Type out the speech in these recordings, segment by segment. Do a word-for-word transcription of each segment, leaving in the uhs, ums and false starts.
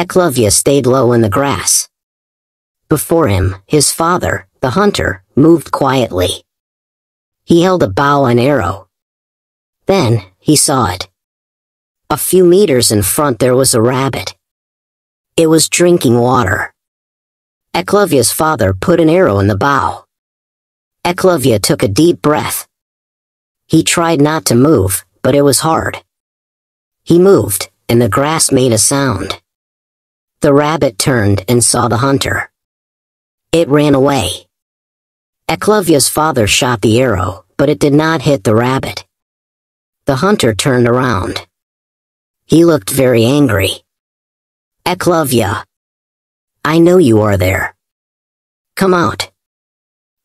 Eklavya stayed low in the grass. Before him, his father, the hunter, moved quietly. He held a bow and arrow. Then, he saw it. A few meters in front there was a rabbit. It was drinking water. Eklavya's father put an arrow in the bow. Eklavya took a deep breath. He tried not to move, but it was hard. He moved, and the grass made a sound. The rabbit turned and saw the hunter. It ran away. Eklavya's father shot the arrow, but it did not hit the rabbit. The hunter turned around. He looked very angry. Eklavya, I know you are there. Come out.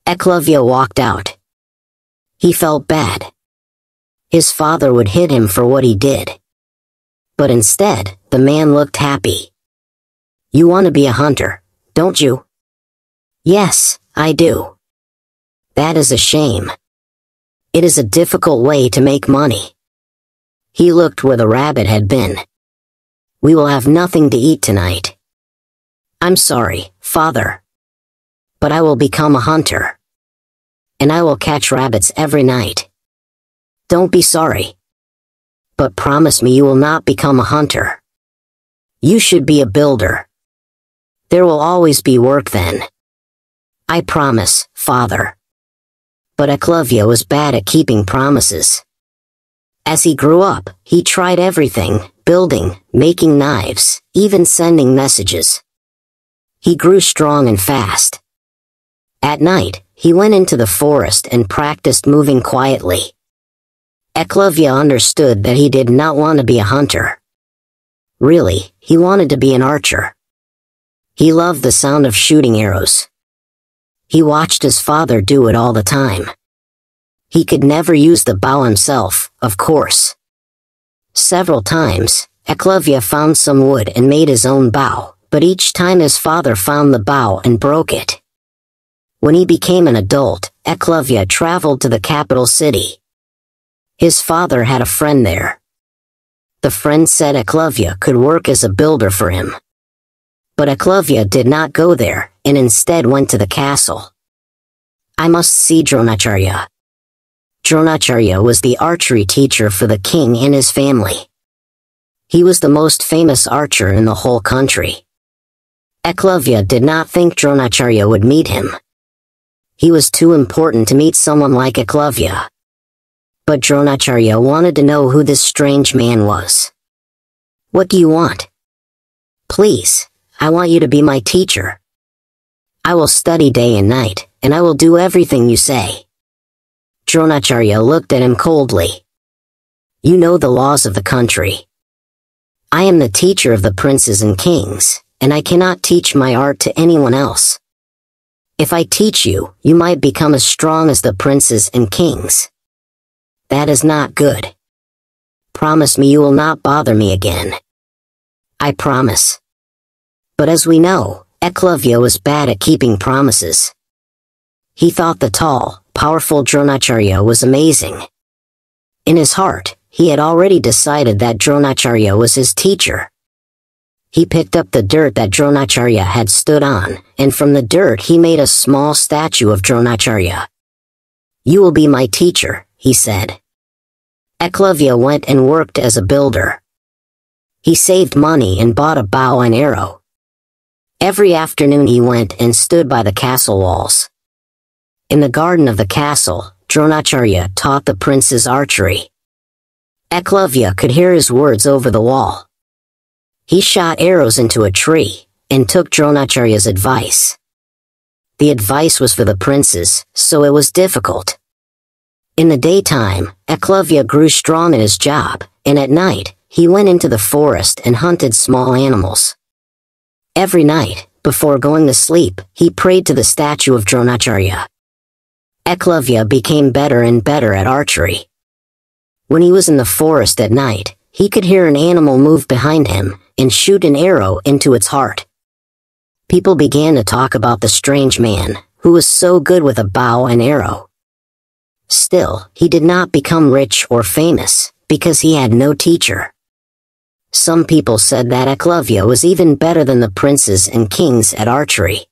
Eklavya walked out. He felt bad. His father would hit him for what he did. But instead, the man looked happy. You want to be a hunter, don't you? Yes, I do. That is a shame. It is a difficult way to make money. He looked where the rabbit had been. We will have nothing to eat tonight. I'm sorry, father. But I will become a hunter. And I will catch rabbits every night. Don't be sorry. But promise me you will not become a hunter. You should be a builder. There will always be work then. I promise, father. But Eklavya was bad at keeping promises. As he grew up, he tried everything, building, making knives, even sending messages. He grew strong and fast. At night, he went into the forest and practiced moving quietly. Eklavya understood that he did not want to be a hunter. Really, he wanted to be an archer. He loved the sound of shooting arrows. He watched his father do it all the time. He could never use the bow himself, of course. Several times, Eklavya found some wood and made his own bow, but each time his father found the bow and broke it. When he became an adult, Eklavya traveled to the capital city. His father had a friend there. The friend said Eklavya could work as a builder for him. But Eklavya did not go there, and instead went to the castle. I must see Dronacharya. Dronacharya was the archery teacher for the king and his family. He was the most famous archer in the whole country. Eklavya did not think Dronacharya would meet him. He was too important to meet someone like Eklavya. But Dronacharya wanted to know who this strange man was. What do you want? Please, I want you to be my teacher. I will study day and night, and I will do everything you say. Dronacharya looked at him coldly. You know the laws of the country. I am the teacher of the princes and kings, and I cannot teach my art to anyone else. If I teach you, you might become as strong as the princes and kings. That is not good. Promise me you will not bother me again. I promise. But as we know, Eklavya was bad at keeping promises. He thought the tall, powerful Dronacharya was amazing. In his heart, he had already decided that Dronacharya was his teacher. He picked up the dirt that Dronacharya had stood on, and from the dirt he made a small statue of Dronacharya. You will be my teacher, he said. Eklavya went and worked as a builder. He saved money and bought a bow and arrow. Every afternoon he went and stood by the castle walls. In the garden of the castle, Dronacharya taught the princes archery. Eklavya could hear his words over the wall. He shot arrows into a tree, and took Dronacharya's advice. The advice was for the princes, so it was difficult. In the daytime, Eklavya grew strong in his job, and at night, he went into the forest and hunted small animals. Every night, before going to sleep, he prayed to the statue of Dronacharya. Eklavya became better and better at archery. When he was in the forest at night, he could hear an animal move behind him and shoot an arrow into its heart. People began to talk about the strange man, who was so good with a bow and arrow. Still, he did not become rich or famous, because he had no teacher. Some people said that Eklavya was even better than the princes and kings at archery.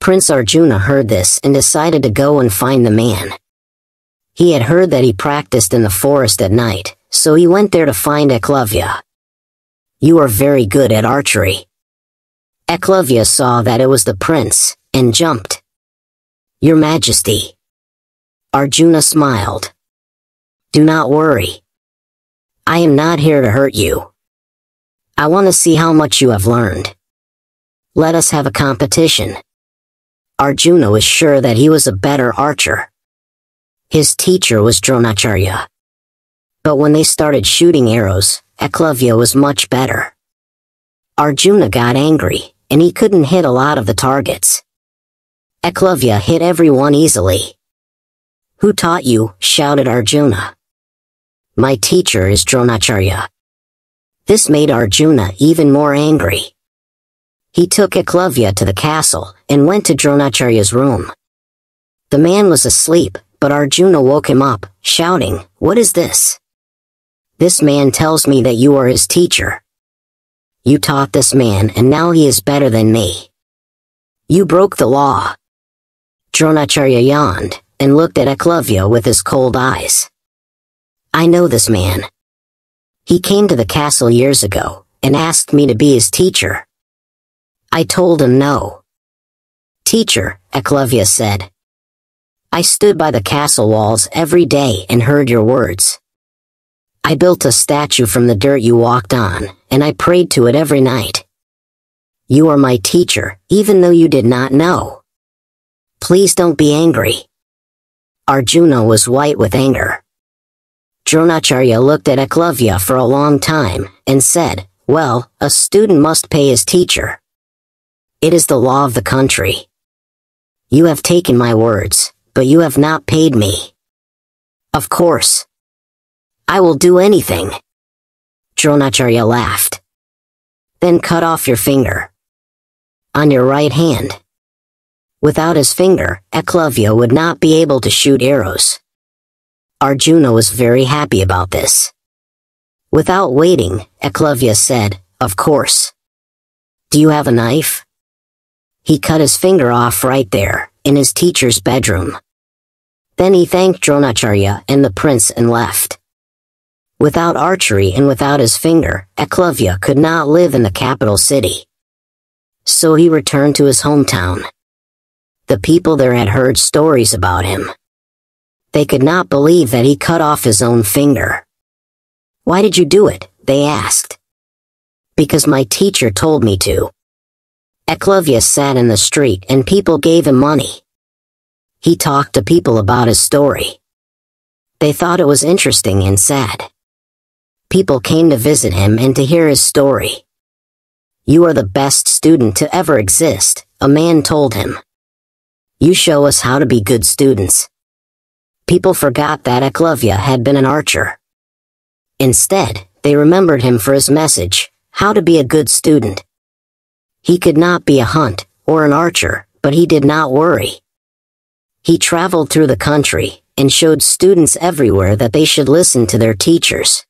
Prince Arjuna heard this and decided to go and find the man. He had heard that he practiced in the forest at night, so he went there to find Eklavya. "You are very good at archery." Eklavya saw that it was the prince, and jumped. "Your Majesty." Arjuna smiled. "Do not worry. I am not here to hurt you. I want to see how much you have learned. Let us have a competition." Arjuna was sure that he was a better archer. His teacher was Dronacharya. But when they started shooting arrows, Eklavya was much better. Arjuna got angry, and he couldn't hit a lot of the targets. Eklavya hit everyone easily. "Who taught you?" shouted Arjuna. "My teacher is Dronacharya." This made Arjuna even more angry. He took Eklavya to the castle and went to Dronacharya's room. The man was asleep, but Arjuna woke him up, shouting, "What is this?" "This man tells me that you are his teacher. You taught this man and now he is better than me. You broke the law." Dronacharya yawned and looked at Eklavya with his cold eyes. "I know this man. He came to the castle years ago and asked me to be his teacher. I told him no." "Teacher," Eklavya said, "I stood by the castle walls every day and heard your words. I built a statue from the dirt you walked on, and I prayed to it every night. You are my teacher, even though you did not know. Please don't be angry." Arjuna was white with anger. Dronacharya looked at Eklavya for a long time and said, "Well, a student must pay his teacher. It is the law of the country. You have taken my words, but you have not paid me." "Of course. I will do anything." Dronacharya laughed. "Then cut off your finger. On your right hand." Without his finger, Eklavya would not be able to shoot arrows. Arjuna was very happy about this. Without waiting, Eklavya said, "Of course. Do you have a knife?" He cut his finger off right there, in his teacher's bedroom. Then he thanked Dronacharya and the prince and left. Without archery and without his finger, Eklavya could not live in the capital city. So he returned to his hometown. The people there had heard stories about him. They could not believe that he cut off his own finger. "Why did you do it?" they asked. "Because my teacher told me to." Eklavya sat in the street and people gave him money. He talked to people about his story. They thought it was interesting and sad. People came to visit him and to hear his story. "You are the best student to ever exist," a man told him. "You show us how to be good students." People forgot that Eklavya had been an archer. Instead, they remembered him for his message, how to be a good student. He could not be a hunt or an archer, but he did not worry. He traveled through the country and showed students everywhere that they should listen to their teachers.